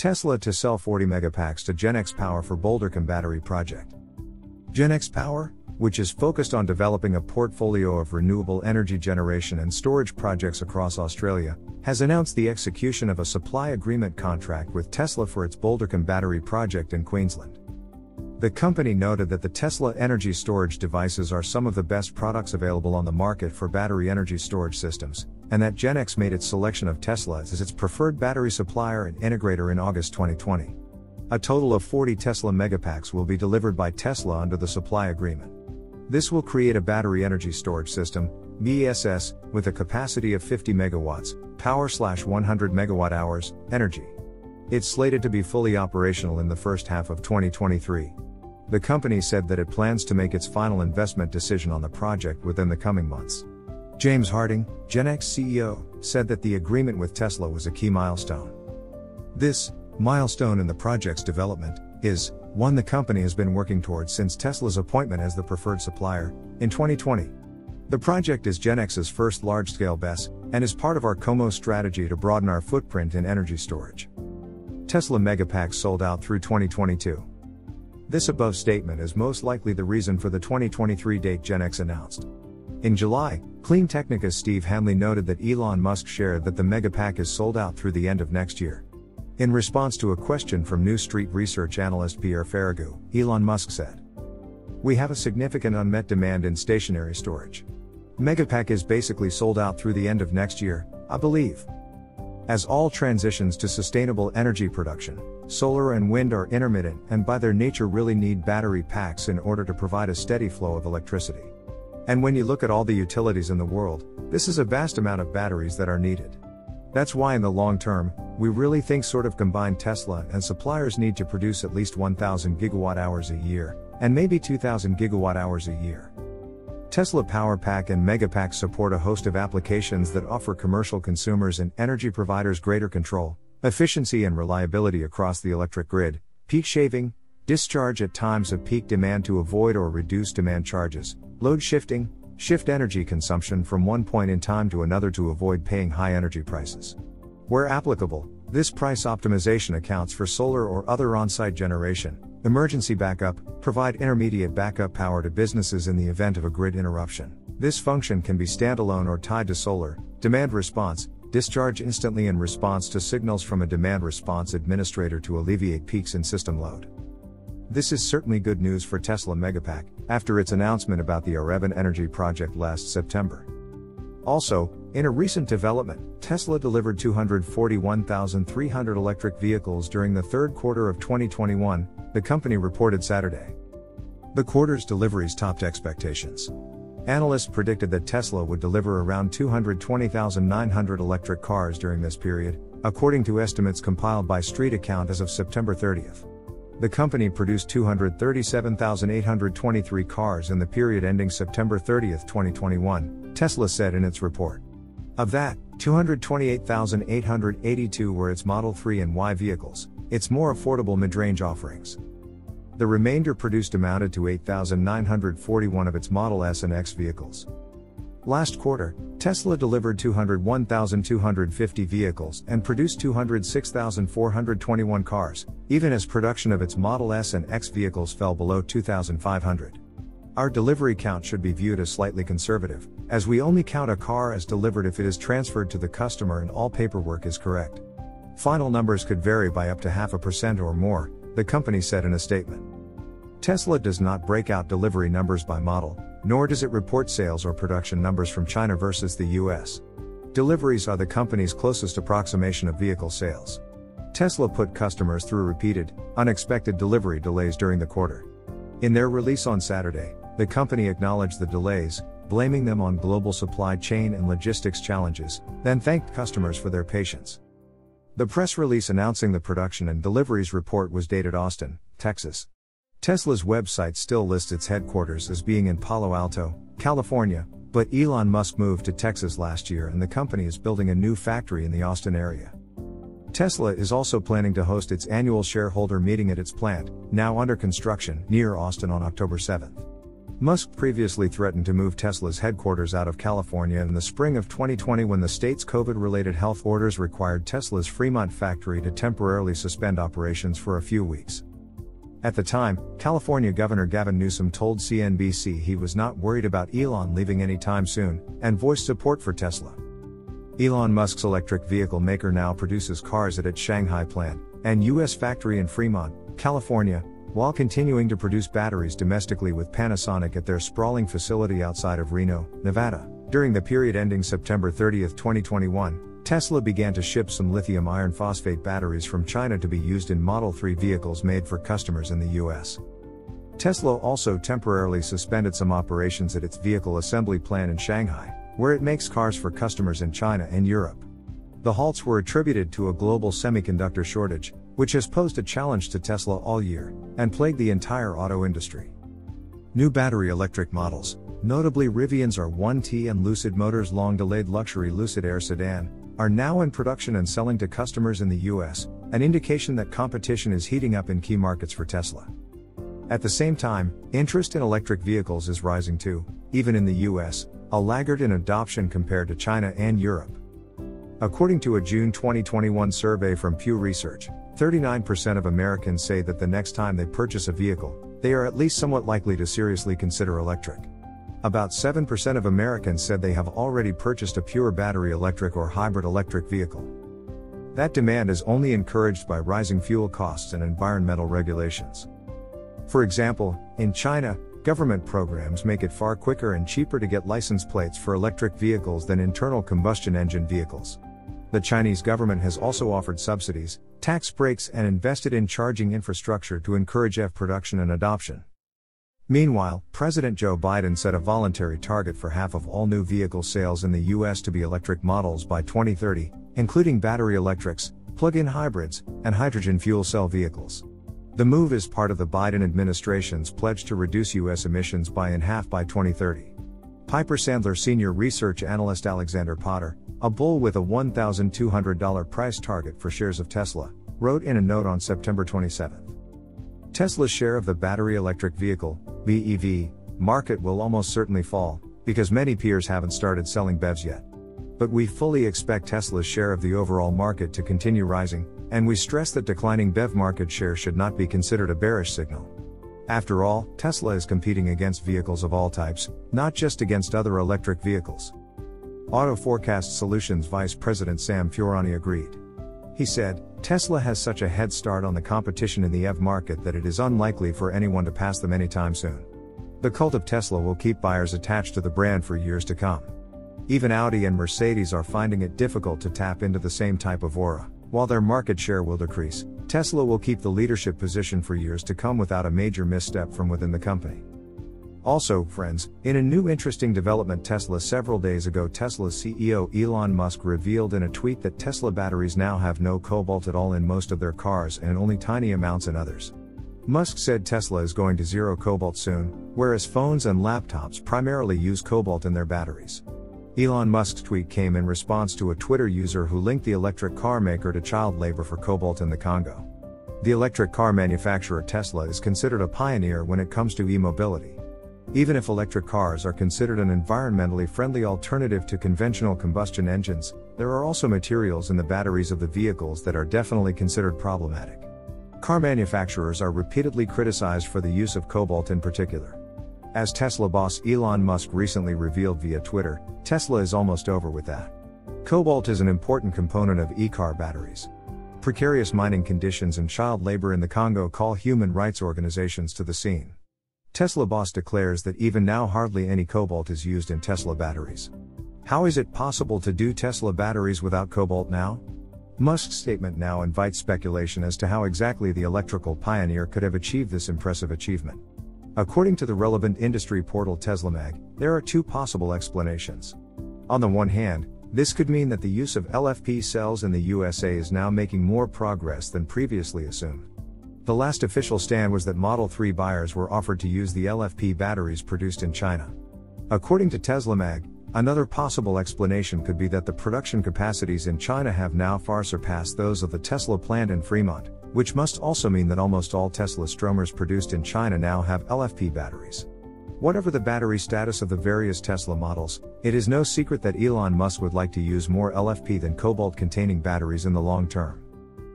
Tesla to sell 40 megapacks to Genex Power for Bouldercombe Battery Project. Genex Power, which is focused on developing a portfolio of renewable energy generation and storage projects across Australia, has announced the execution of a supply agreement contract with Tesla for its Bouldercombe Battery Project in Queensland. The company noted that the Tesla energy storage devices are some of the best products available on the market for battery energy storage systems, and that Genex made its selection of Tesla as its preferred battery supplier and integrator in August 2020. A total of 40 Tesla Megapacks will be delivered by Tesla under the supply agreement. This will create a battery energy storage system, BESS, with a capacity of 50 megawatts, power/100 megawatt hours, energy. It's slated to be fully operational in the first half of 2023. The company said that it plans to make its final investment decision on the project within the coming months. James Harding, Genex CEO, said that the agreement with Tesla was a key milestone. This milestone in the project's development is one the company has been working towards since Tesla's appointment as the preferred supplier, in 2020. The project is Genex's first large-scale BESS, and is part of our COMO strategy to broaden our footprint in energy storage. Tesla Megapacks sold out through 2022. This above statement is most likely the reason for the 2023 date Genex announced. In July, CleanTechnica's Steve Hanley noted that Elon Musk shared that the Megapack is sold out through the end of next year. In response to a question from New Street Research analyst Pierre Ferragu, Elon Musk said, "We have a significant unmet demand in stationary storage. Megapack is basically sold out through the end of next year, I believe. As all transitions to sustainable energy production, solar and wind are intermittent and by their nature really need battery packs in order to provide a steady flow of electricity. And when you look at all the utilities in the world, this is a vast amount of batteries that are needed. That's why in the long term, we really think combined Tesla and suppliers need to produce at least 1,000 gigawatt hours a year, and maybe 2,000 gigawatt hours a year." Tesla PowerPack and Megapack support a host of applications that offer commercial consumers and energy providers greater control, efficiency and reliability across the electric grid, peak shaving, discharge at times of peak demand to avoid or reduce demand charges, load shifting, shift energy consumption from one point in time to another to avoid paying high energy prices. Where applicable, this price optimization accounts for solar or other on-site generation, emergency backup, provide intermediate backup power to businesses in the event of a grid interruption. This function can be standalone or tied to solar, demand response, discharge instantly in response to signals from a demand response administrator to alleviate peaks in system load. This is certainly good news for Tesla Megapack, after its announcement about the R1 energy project last September. Also, in a recent development, Tesla delivered 241,300 electric vehicles during the third quarter of 2021, the company reported Saturday. The quarter's deliveries topped expectations. Analysts predicted that Tesla would deliver around 220,900 electric cars during this period, according to estimates compiled by Street Account as of September 30th. The company produced 237,823 cars in the period ending September 30, 2021, Tesla said in its report. Of that, 228,882 were its Model 3 and Y vehicles, its more affordable mid-range offerings. The remainder produced amounted to 8,941 of its Model S and X vehicles. Last quarter, Tesla delivered 201,250 vehicles and produced 206,421 cars, even as production of its Model S and X vehicles fell below 2,500. Our delivery count should be viewed as slightly conservative, as we only count a car as delivered if it is transferred to the customer and all paperwork is correct. Final numbers could vary by up to 0.5% or more, the company said in a statement. Tesla does not break out delivery numbers by model, nor does it report sales or production numbers from China versus the US. Deliveries are the company's closest approximation of vehicle sales. Tesla put customers through repeated, unexpected delivery delays during the quarter. In their release on Saturday, the company acknowledged the delays, blaming them on global supply chain and logistics challenges, then thanked customers for their patience. The press release announcing the production and deliveries report was dated Austin, Texas. Tesla's website still lists its headquarters as being in Palo Alto, California, but Elon Musk moved to Texas last year and the company is building a new factory in the Austin area. Tesla is also planning to host its annual shareholder meeting at its plant, now under construction, near Austin on October 7. Musk previously threatened to move Tesla's headquarters out of California in the spring of 2020 when the state's COVID-related health orders required Tesla's Fremont factory to temporarily suspend operations for a few weeks. At the time, California Governor Gavin Newsom told CNBC he was not worried about Elon leaving anytime soon, and voiced support for Tesla. Elon Musk's electric vehicle maker now produces cars at its Shanghai plant and U.S. factory in Fremont, California, while continuing to produce batteries domestically with Panasonic at their sprawling facility outside of Reno, Nevada. During the period ending September 30, 2021, Tesla began to ship some lithium iron phosphate batteries from China to be used in Model 3 vehicles made for customers in the U.S. Tesla also temporarily suspended some operations at its vehicle assembly plant in Shanghai, where it makes cars for customers in China and Europe. The halts were attributed to a global semiconductor shortage, which has posed a challenge to Tesla all year, and plagued the entire auto industry. New battery electric models, notably Rivian's R1T and Lucid Motors' long-delayed luxury Lucid Air sedan, are now in production and selling to customers in the US, an indication that competition is heating up in key markets for Tesla. At the same time, interest in electric vehicles is rising too, even in the US, a laggard in adoption compared to China and Europe. According to a June 2021 survey from Pew Research, 39% of Americans say that the next time they purchase a vehicle, they are at least somewhat likely to seriously consider electric. About 7% of Americans said they have already purchased a pure battery electric or hybrid electric vehicle. That demand is only encouraged by rising fuel costs and environmental regulations. For example, in China, government programs make it far quicker and cheaper to get license plates for electric vehicles than internal combustion engine vehicles. The Chinese government has also offered subsidies, tax breaks, and invested in charging infrastructure to encourage EV production and adoption. Meanwhile, President Joe Biden set a voluntary target for half of all new vehicle sales in the U.S. to be electric models by 2030, including battery electrics, plug-in hybrids, and hydrogen fuel cell vehicles. The move is part of the Biden administration's pledge to reduce U.S. emissions by in half by 2030. Piper Sandler senior research analyst Alexander Potter, a bull with a $1,200 price target for shares of Tesla, wrote in a note on September 27. Tesla's share of the battery electric vehicle (BEV) market will almost certainly fall, because many peers haven't started selling BEVs yet. But we fully expect Tesla's share of the overall market to continue rising, and we stress that declining BEV market share should not be considered a bearish signal. After all, Tesla is competing against vehicles of all types, not just against other electric vehicles. Auto Forecast Solutions Vice President Sam Fiorani agreed. He said, Tesla has such a head start on the competition in the EV market that it is unlikely for anyone to pass them anytime soon. The cult of Tesla will keep buyers attached to the brand for years to come. Even Audi and Mercedes are finding it difficult to tap into the same type of aura. While their market share will decrease, Tesla will keep the leadership position for years to come without a major misstep from within the company. Also, friends, in a new interesting development several days ago, Tesla's CEO Elon Musk revealed in a tweet that Tesla batteries now have no cobalt at all in most of their cars and only tiny amounts in others. Musk said Tesla is going to zero cobalt soon, whereas phones and laptops primarily use cobalt in their batteries. Elon Musk's tweet came in response to a Twitter user who linked the electric car maker to child labor for cobalt in the Congo. The electric car manufacturer Tesla is considered a pioneer when it comes to e-mobility. Even if electric cars are considered an environmentally friendly alternative to conventional combustion engines, there are also materials in the batteries of the vehicles that are definitely considered problematic. Car manufacturers are repeatedly criticized for the use of cobalt in particular. As Tesla boss Elon Musk recently revealed via Twitter, Tesla is almost over with that. Cobalt is an important component of e-car batteries. Precarious mining conditions and child labor in the Congo call human rights organizations to the scene. Tesla boss declares that even now hardly any cobalt is used in Tesla batteries. How is it possible to do Tesla batteries without cobalt now? Musk's statement now invites speculation as to how exactly the electrical pioneer could have achieved this impressive achievement. According to the relevant industry portal TeslaMag, there are two possible explanations. On the one hand, this could mean that the use of LFP cells in the USA is now making more progress than previously assumed. The last official stand was that Model 3 buyers were offered to use the LFP batteries produced in China. According to TeslaMag, another possible explanation could be that the production capacities in China have now far surpassed those of the Tesla plant in Fremont, which must also mean that almost all Tesla Stromers produced in China now have LFP batteries. Whatever the battery status of the various Tesla models, it is no secret that Elon Musk would like to use more LFP than cobalt-containing batteries in the long term.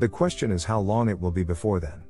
The question is how long it will be before then.